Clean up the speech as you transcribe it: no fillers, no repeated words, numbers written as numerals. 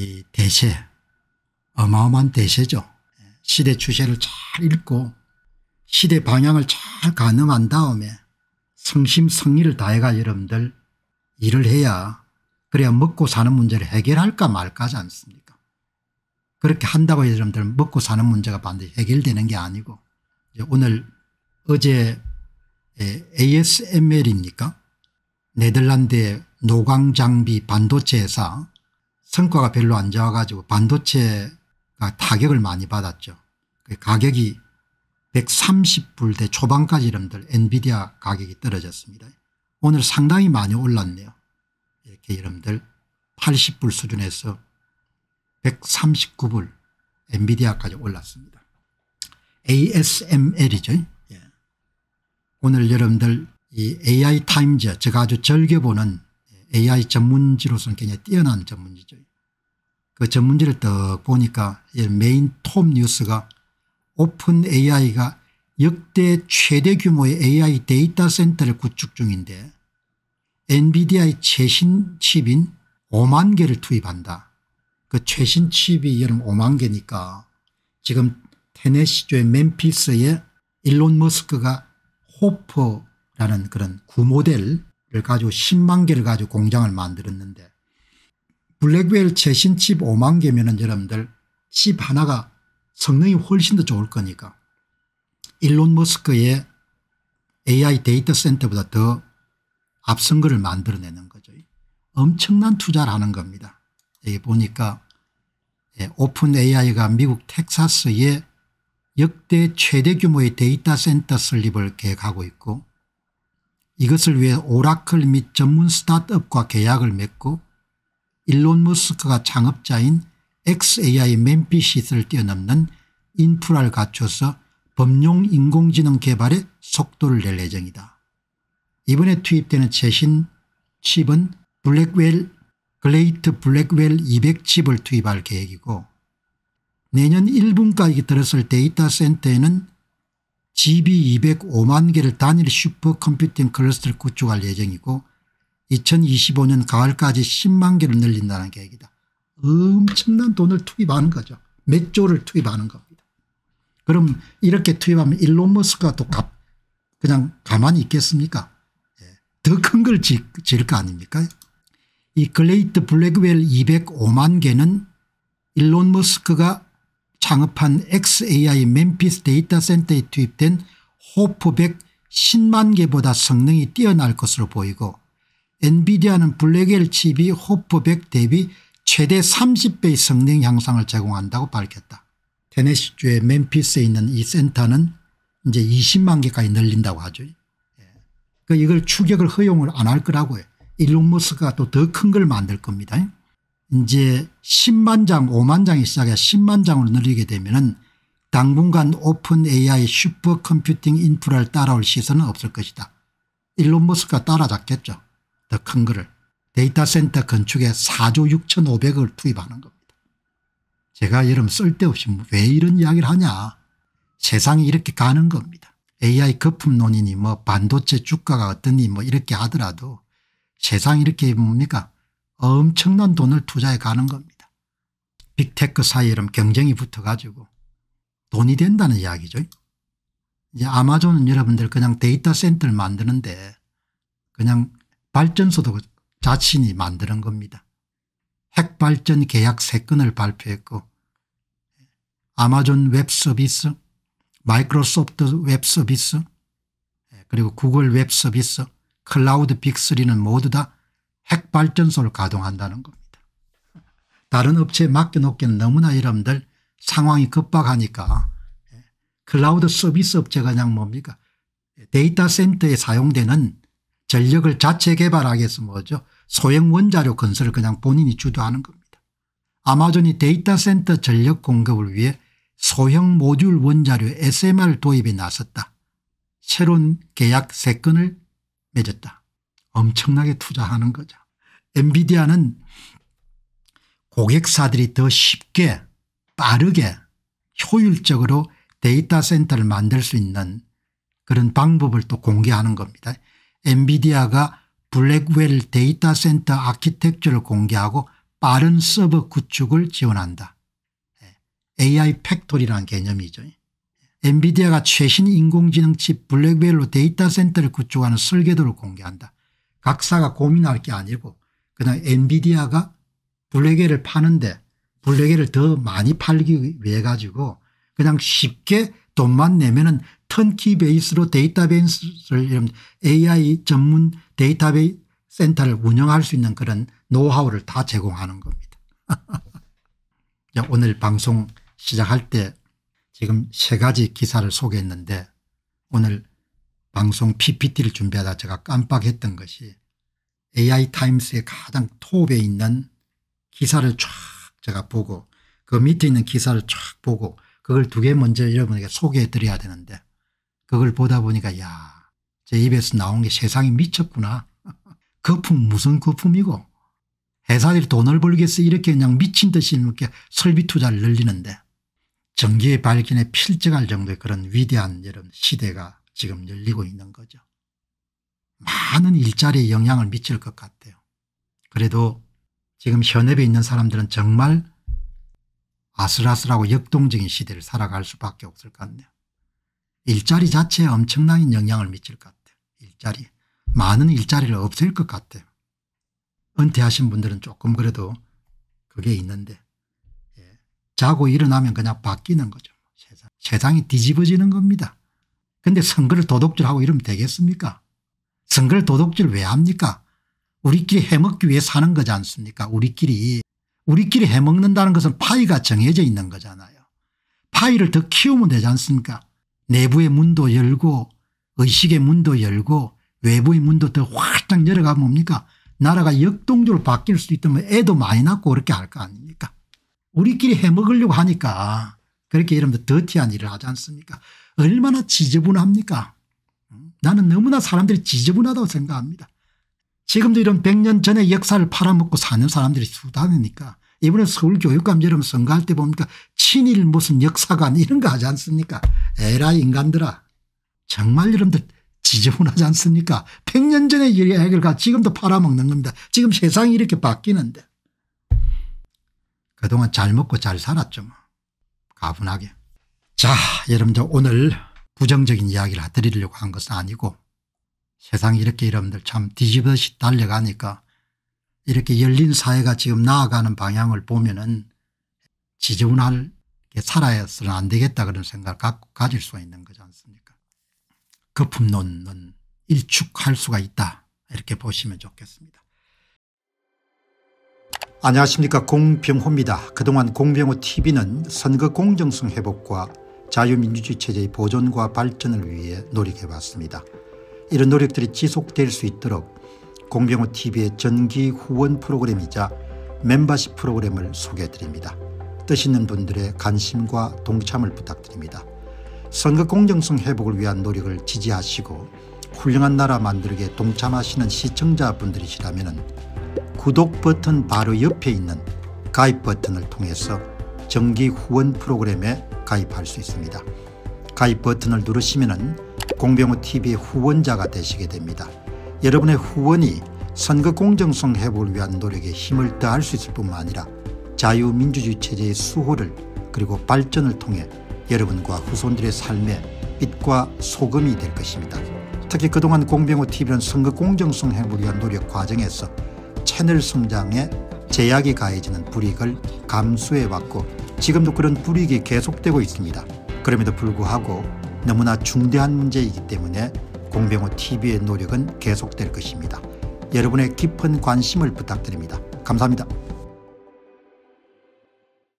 이 대세, 어마어마한 대세죠. 시대 추세를 잘 읽고 시대 방향을 잘 가늠한 다음에 성심성의를 다해가 여러분들 일을 해야, 그래야 먹고 사는 문제를 해결할까 말까 하지 않습니까? 그렇게 한다고 여러분들 먹고 사는 문제가 반드시 해결되는 게 아니고, 오늘 어제 ASML입니까? 네덜란드의 노광장비 반도체 회사 성과가 별로 안 좋아가지고 반도체가 타격을 많이 받았죠. 그 가격이 130불대 초반까지 여러분들 엔비디아 가격이 떨어졌습니다. 오늘 상당히 많이 올랐네요. 이렇게 여러분들 80불 수준에서 139불 엔비디아까지 올랐습니다. ASML이죠. 예. 오늘 여러분들 이 AI 타임즈, 제가 아주 즐겨보는 AI 전문지로서는 굉장히 뛰어난 전문지죠. 그 전문지를 딱 보니까 메인 톱 뉴스가 오픈AI가 역대 최대 규모의 AI 데이터 센터를 구축 중인데 엔비디아의 최신 칩인 5만 개를 투입한다. 그 최신 칩이 여러분 5만 개니까 지금 테네시주의 멤피스에 일론 머스크가 호퍼라는 그런 구모델을 가지고 10만 개를 가지고 공장을 만들었는데, 블랙웰 최신 칩 5만 개면은 여러분들 칩 하나가 성능이 훨씬 더 좋을 거니까 일론 머스크의 AI 데이터 센터보다 더 앞선 거를 만들어내는 거죠. 엄청난 투자를 하는 겁니다. 여기 보니까 오픈 AI가 미국 텍사스에 역대 최대 규모의 데이터 센터 설립을 계획하고 있고, 이것을 위해 오라클 및 전문 스타트업과 계약을 맺고, 일론 머스크가 창업자인 XAI 멤피 시스를 뛰어넘는 인프라를 갖춰서 범용 인공지능 개발에 속도를 낼 예정이다. 이번에 투입되는 최신 칩은 블랙웰 글레이트 블랙웰 200칩을 투입할 계획이고, 내년 1분까지 들었을 데이터 센터에는 GB200 5만 개를 단일 슈퍼컴퓨팅 클러스터를 구축할 예정이고, 2025년 가을까지 10만 개를 늘린다는 계획이다. 엄청난 돈을 투입하는 거죠. 몇 조를 투입하는 겁니다. 그럼 이렇게 투입하면 일론 머스크가 또 그냥 가만히 있겠습니까? 예. 더 큰 걸 지을 거 아닙니까? 이 글레이트 블랙웰 205만 개는 일론 머스크가 창업한 XAI 멤피스 데이터 센터에 투입된 호프 110만 개보다 성능이 뛰어날 것으로 보이고, 엔비디아는 블랙웰 칩이 호프 100 대비 최대 30배의 성능 향상을 제공한다고 밝혔다. 테네시주의 멤피스에 있는 이 센터는 이제 20만 개까지 늘린다고 하죠. 예. 그러니까 이걸 추격을 허용을 안 할 거라고 해요. 일론 머스크가 또 더 큰 걸 만들 겁니다. 이제 10만 장, 5만 장이 시작해 10만 장으로 늘리게 되면은 당분간 오픈 AI 슈퍼컴퓨팅 인프라를 따라올 시선은 없을 것이다. 일론 머스크가 따라잡겠죠. 더 큰 거를. 데이터 센터 건축에 4조 6,500억을 투입하는 겁니다. 제가 여러분 쓸데없이 왜 이런 이야기를 하냐. 세상이 이렇게 가는 겁니다. AI 거품론이니 뭐 반도체 주가가 어떠니 뭐 이렇게 하더라도 세상이 이렇게 뭡니까? 엄청난 돈을 투자해 가는 겁니다. 빅테크 사이에 여러분 경쟁이 붙어가지고 돈이 된다는 이야기죠. 이제 아마존은 여러분들 그냥 데이터 센터를 만드는데 그냥 발전소도 자신이 만드는 겁니다. 핵발전 계약 3건을 발표했고, 아마존 웹 서비스, 마이크로소프트 웹 서비스, 그리고 구글 웹 서비스, 클라우드 빅3는 모두 다 핵발전소를 가동한다는 겁니다. 다른 업체에 맡겨놓기는 너무나 여러분들 상황이 급박하니까 클라우드 서비스 업체가 그냥 뭡니까? 데이터 센터에 사용되는 전력을 자체 개발하기 위해서 뭐죠? 소형 원자료 건설을 그냥 본인이 주도하는 겁니다. 아마존이 데이터 센터 전력 공급을 위해 소형 모듈 원자료 SMR 도입에 나섰다. 새로운 계약 3건을 맺었다. 엄청나게 투자하는 거죠. 엔비디아는 고객사들이 더 쉽게 빠르게 효율적으로 데이터 센터를 만들 수 있는 그런 방법을 또 공개하는 겁니다. 엔비디아가 블랙웰 데이터 센터 아키텍처를 공개하고 빠른 서버 구축을 지원한다. AI 팩토리라는 개념이죠. 엔비디아가 최신 인공지능 칩 블랙웰로 데이터 센터를 구축하는 설계도를 공개한다. 각사가 고민할 게 아니고 그냥 엔비디아가 블랙웰을 파는데 블랙웰을 더 많이 팔기 위해 가지고 그냥 쉽게 돈만 내면은 턴키 베이스로 데이터베이스를 AI 전문 데이터베이스 센터를 운영할 수 있는 그런 노하우를 다 제공하는 겁니다. 오늘 방송 시작할 때 지금 세 가지 기사를 소개했는데 오늘 방송 PPT를 준비하다 제가 깜빡했던 것이 AI 타임스의 가장 톱에 있는 기사를 쫙 제가 보고 그 밑에 있는 기사를 쫙 보고 그걸 두 개 먼저 여러분에게 소개해 드려야 되는데 그걸 보다 보니까 야, 제 입에서 나온 게 세상이 미쳤구나. 거품 무슨 거품이고 회사들이 돈을 벌겠어 이렇게 그냥 미친 듯이 이렇게 설비 투자를 늘리는데 전기의 발견에 필적할 정도의 그런 위대한 이런 시대가 지금 열리고 있는 거죠. 많은 일자리에 영향을 미칠 것 같아요. 그래도 지금 현업에 있는 사람들은 정말 아슬아슬하고 역동적인 시대를 살아갈 수밖에 없을 것 같네요. 일자리 자체에 엄청난 영향을 미칠 것 같아요. 일자리. 많은 일자리를 없앨 것 같아요. 은퇴하신 분들은 조금 그래도 그게 있는데 자고 일어나면 그냥 바뀌는 거죠. 세상이 뒤집어지는 겁니다. 그런데 선거를 도둑질하고 이러면 되겠습니까? 선거를 도둑질 왜 합니까? 우리끼리 해먹기 위해 사는 거지 않습니까? 우리끼리 해먹는다는 것은 파이가 정해져 있는 거잖아요. 파이를 더 키우면 되지 않습니까? 내부의 문도 열고 의식의 문도 열고 외부의 문도 더 활짝 열어가면 뭡니까? 나라가 역동적으로 바뀔 수 있다면 애도 많이 낳고 그렇게 할 거 아닙니까? 우리끼리 해먹으려고 하니까 그렇게 이러면 더티한 일을 하지 않습니까? 얼마나 지저분합니까? 나는 너무나 사람들이 지저분하다고 생각합니다. 지금도 이런 100년 전의 역사를 팔아먹고 사는 사람들이 수단이니까 이번에 서울교육감 여러분 선거할 때 보니까 친일 무슨 역사관 이런 거 하지 않습니까? 에라 인간들아 정말 여러분들 지저분하지 않습니까? 100년 전의 이야기를 지금도 팔아먹는 겁니다. 지금 세상이 이렇게 바뀌는데 그동안 잘 먹고 잘 살았죠. 뭐. 가분하게. 자, 여러분들 오늘 부정적인 이야기를 드리려고 한 것은 아니고 세상이 이렇게 여러분들 참 뒤집듯이 달려가니까 이렇게 열린 사회가 지금 나아가는 방향을 보면은 지저분하게 살아서는 안 되겠다 그런 생각을 가질 수가 있는 거지 않습니까? 거품론은 일축할 수가 있다. 이렇게 보시면 좋겠습니다. 안녕하십니까. 공병호입니다. 그동안 공병호TV는 선거 공정성 회복과 자유민주주의 체제의 보존과 발전을 위해 노력해왔습니다. 이런 노력들이 지속될 수 있도록 공병호TV의 정기 후원 프로그램이자 멤버십 프로그램을 소개해드립니다. 뜻 있는 분들의 관심과 동참을 부탁드립니다. 선거 공정성 회복을 위한 노력을 지지하시고 훌륭한 나라 만들기에 동참하시는 시청자분들이시라면 구독 버튼 바로 옆에 있는 가입 버튼을 통해서 정기 후원 프로그램에 가입할 수 있습니다. 가입 버튼을 누르시면 공병호TV의 후원자가 되시게 됩니다. 여러분의 후원이 선거 공정성 회복을 위한 노력에 힘을 더할 수 있을 뿐만 아니라 자유민주주의 체제의 수호를 그리고 발전을 통해 여러분과 후손들의 삶에 빛과 소금이 될 것입니다. 특히 그동안 공병호TV는 선거 공정성 회복을 위한 노력 과정에서 채널 성장에 제약이 가해지는 불이익을 감수해왔고 지금도 그런 불이익이 계속되고 있습니다. 그럼에도 불구하고 너무나 중대한 문제이기 때문에 공병호TV의 노력은 계속될 것입니다. 여러분의 깊은 관심을 부탁드립니다. 감사합니다.